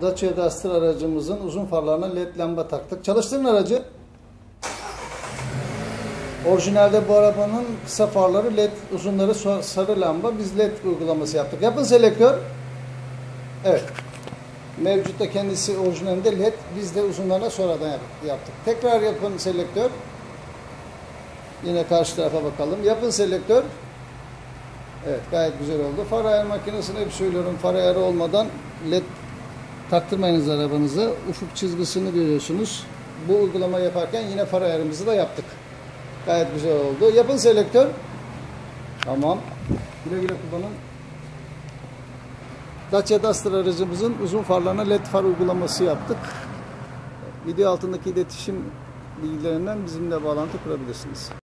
Dacia Duster aracımızın uzun farlarına led lamba taktık. Çalıştırın aracı. Orijinalde bu arabanın kısa farları led, uzunları sarı lamba. Biz led uygulaması yaptık. Yapın selektör. Evet. Mevcutta kendisi orijinalinde led. Biz de uzunlarına sonradan yaptık. Tekrar yapın selektör. Yine karşı tarafa bakalım. Yapın selektör. Evet, gayet güzel oldu. Far ayar makinesini hep söylüyorum. Far ayarı olmadan led taktırmayınız arabanıza. Ufuk çizgisini görüyorsunuz. Bu uygulama yaparken yine far ayarımızı da yaptık. Gayet güzel oldu. Yapın selektör. Tamam. Güle güle kullanın. Dacia Duster aracımızın uzun farlarına led far uygulaması yaptık. Video altındaki iletişim bilgilerinden bizimle bağlantı kurabilirsiniz.